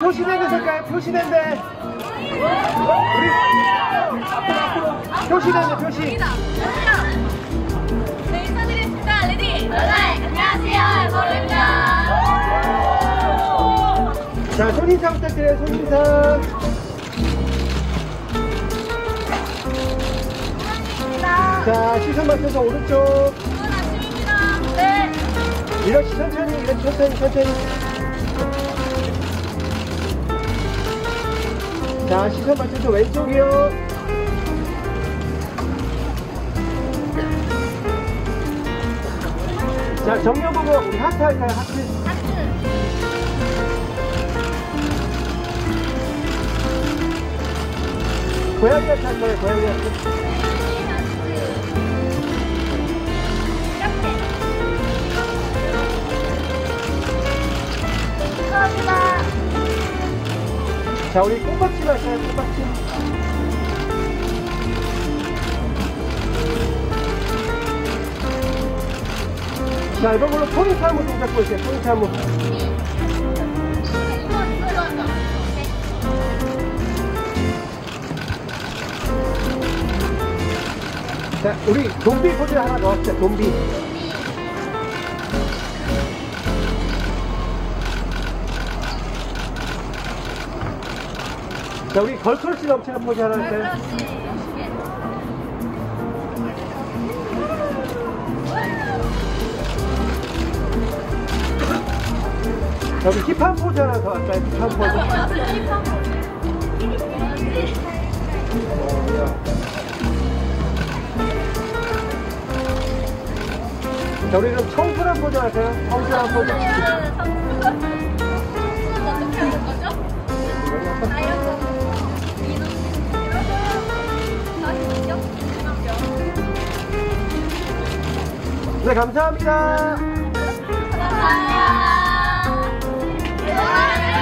표시된 색깔 표시된데 우리 앞으로 표시된데 표시. 네, 인사드리겠습니다. 레디. 안녕하세요, 에버글로우입니다. 자, 손인상 부탁드려요. 손인상. 자, 시선 맞춰서 오른쪽. 좋은 아침입니다. 네. 이렇게 천천히, 이렇게 천천히. 자, 시선 맞춰서 왼쪽이요. 자, 정면 보고 우리 하트 할까요? 하트. 하트. 고양이 하트 할 거예요, 고양이 하트. 이렇게. 감사합니다. 자, 우리 꽃받침 할까요? 꽃받침. 자, 이번 걸로 포인트 한번 좀 잡고 있어요. 포인트 한번. 자, 우리 좀비 포즈 하나 넣었어요. 좀비. 자, 우리 걸크러쉬 넘치는 포즈 하나 할까요? 자, 우리 힙한 포즈 하나 더 할까요? 힙한 포즈. 자, 우리 좀 청순한 포즈 할까요? 청순한 포즈. 청순은 어떻게 하는 거죠? 아이언. 네, 감사합니다. 감사합니다.